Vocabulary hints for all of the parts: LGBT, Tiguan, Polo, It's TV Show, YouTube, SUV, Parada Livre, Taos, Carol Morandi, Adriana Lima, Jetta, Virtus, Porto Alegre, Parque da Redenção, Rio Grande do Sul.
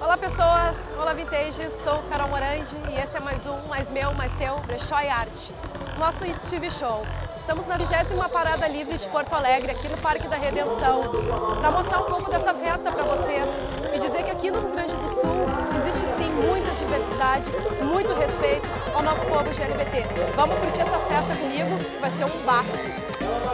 Olá pessoas, olá vintage, sou Carol Morandi e esse é mais um, mais meu, mais teu, Brechó e Arte, nosso It's TV Show. Estamos na 20ª Parada Livre de Porto Alegre, aqui no Parque da Redenção, para mostrar um pouco dessa festa para vocês e dizer que aqui no Rio Grande do Sul existe sim muita diversidade, muito respeito ao nosso povo LGBT. Vamos curtir essa festa comigo, que vai ser um bafo.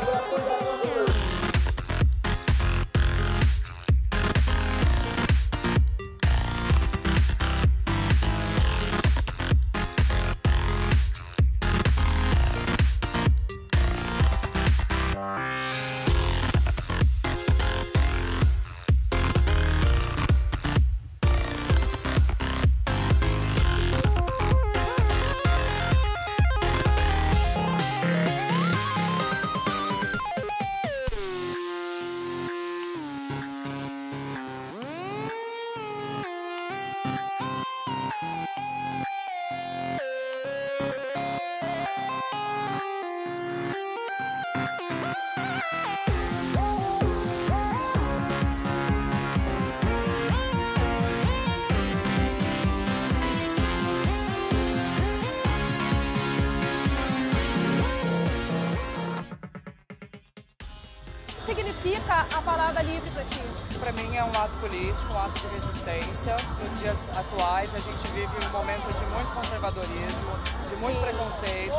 O que significa a Parada Livre para ti? Para mim é um ato político, um ato de resistência. Nos dias atuais a gente vive um momento de muito conservadorismo, de muito preconceito,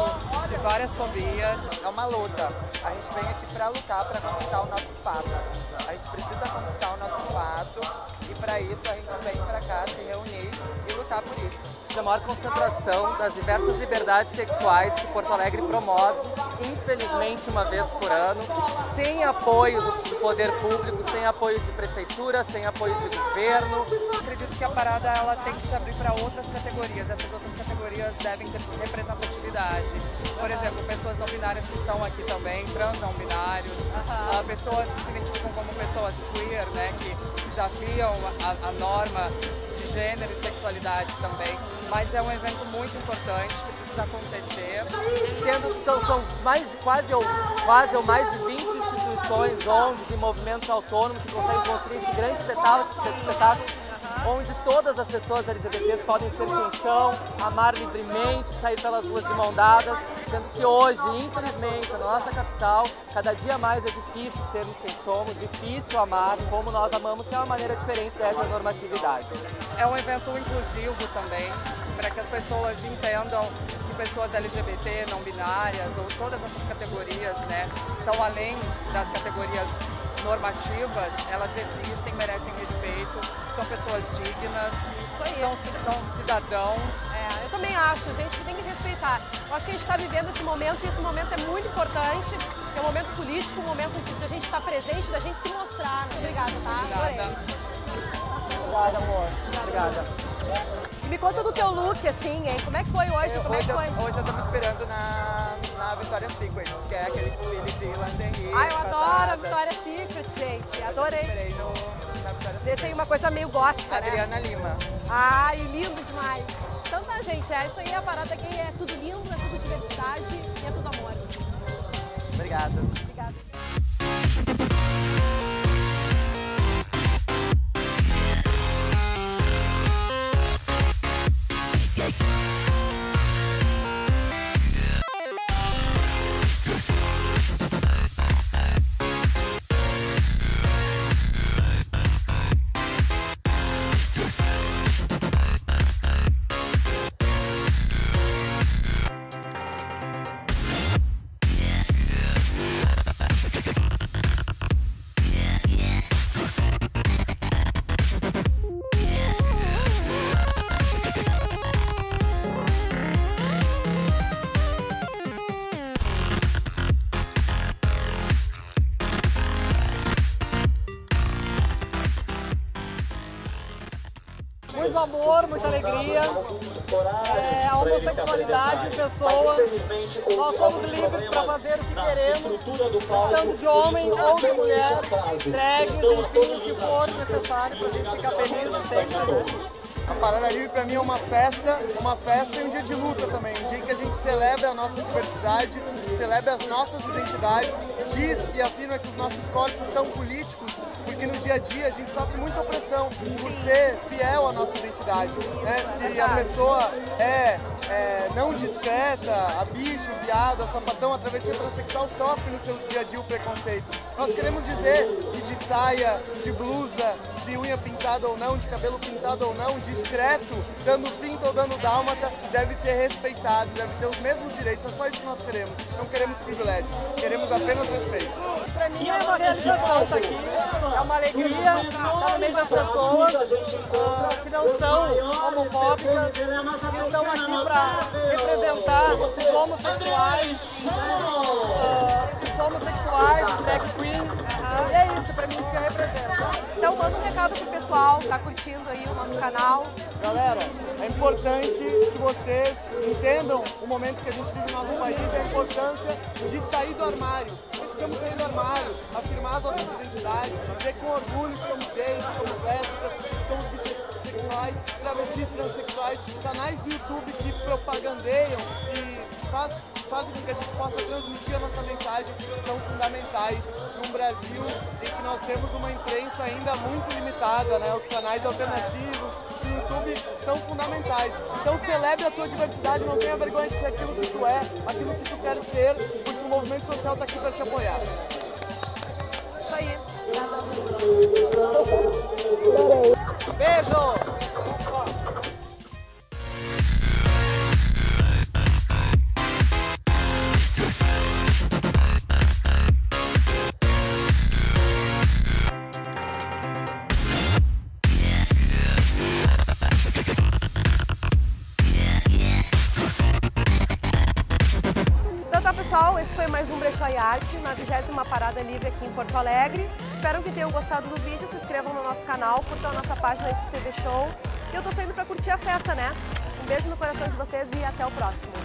de várias fobias. É uma luta. A gente vem aqui para lutar, para conquistar o nosso espaço. A gente precisa conquistar o nosso espaço e para isso a gente vem para cá se reunir e lutar por isso. A maior concentração das diversas liberdades sexuais que Porto Alegre promove, infelizmente uma vez por ano, sem apoio do poder público, sem apoio de prefeitura, sem apoio de governo. Acredito que a parada ela tem que se abrir para outras categorias, essas outras categorias devem ter representatividade. Por exemplo, pessoas não binárias que estão aqui também, trans não binários, pessoas que se identificam como pessoas queer, né, que desafiam a norma de gênero e sexualidade também. Mas é um evento muito importante que precisa acontecer. Sendo que então, são mais de 20 instituições, ONGs e movimentos autônomos que conseguem construir esse grande espetáculo onde todas as pessoas LGBTs podem ser quem são, amar livremente, sair pelas ruas de mão dadas, sendo que hoje, infelizmente, na nossa capital, cada dia mais é difícil sermos quem somos, difícil amar como nós amamos, que é uma maneira diferente dessa normatividade. É um evento inclusivo também, para que as pessoas entendam que pessoas LGBT, não binárias, ou todas essas categorias, né, estão além das categorias normativas, elas existem, merecem respeito, são pessoas dignas, são cidadãos. É, eu também acho, gente, que tem que respeitar. Eu acho que a gente está vivendo esse momento e esse momento é muito importante, é um momento político, um momento de a gente estar presente, da gente se mostrar. Né? Obrigada, tá? Obrigada. Obrigada, amor. Obrigada. Me conta do teu look, assim, hein? Como é que foi hoje? Hoje eu tô me esperando na Victoria's Secret, que é aquele desfile de lingerie. Ai, eu adoro a Victoria's Secret, gente. Adorei. Eu esperei na Victoria's Secret. Esse aí é uma coisa meio gótica, Adriana Lima. Ai, lindo demais. Então tá, gente, isso aí é a parada que é tudo lindo, é tudo diversidade e é tudo amor. Obrigado. Obrigada. Muito amor, muita alegria, a homossexualidade em pessoa, nós somos livres para fazer o que queremos, tanto de homem ou de mulher, drags, enfim, o que for necessário para a gente ficar feliz sempre, né? A Parada Livre para mim é uma festa e um dia de luta também, um dia que a gente celebra a nossa diversidade, celebra as nossas identidades, diz e afirma que os nossos corpos são políticos, porque no dia a dia a gente sofre muita opressão por ser fiel à nossa identidade, né? Se a pessoa é não discreta, a bicho, o viado, a sapatão, a travesti, a transexual sofre no seu dia a dia o preconceito. Nós queremos dizer que de saia, de blusa, de unha pintada ou não, de cabelo pintado ou não, discreto, dando pinta ou dando dálmata, deve ser respeitado, deve ter os mesmos direitos. É só isso que nós queremos. Não queremos privilégios, queremos apenas respeito. Pra mim é uma realização estar aqui, é uma alegria estar no meio das pessoas que não são homofóbicas, que estão aqui para representar os homossexuais, os drag queens, e é isso, pra mim isso que representa. Então manda um recado pro pessoal que tá curtindo aí o nosso canal. Galera, é importante que vocês entendam o momento que a gente vive no nosso país e a importância de sair do armário. Precisamos sair do armário, afirmar as nossas identidades, dizer com orgulho que somos gays, que somos lésbicas, que somos bissexuais, travestis, transexuais, canais do YouTube que propagandeiam e fazem com que a gente possa transmitir a nossa mensagem, que são fundamentais num Brasil em que nós temos uma imprensa ainda muito limitada, né? Os canais alternativos e o YouTube são fundamentais. Então celebre a tua diversidade, não tenha vergonha de ser aquilo que tu é, aquilo que tu quer ser, porque o movimento social está aqui para te apoiar. Isso aí. Beijo! Pessoal, esse foi mais um Brechó e Arte, na 20ª Parada Livre aqui em Porto Alegre. Espero que tenham gostado do vídeo, se inscrevam no nosso canal, curtam a nossa página It's TV Show. E eu tô saindo pra curtir a festa, né? Um beijo no coração de vocês e até o próximo.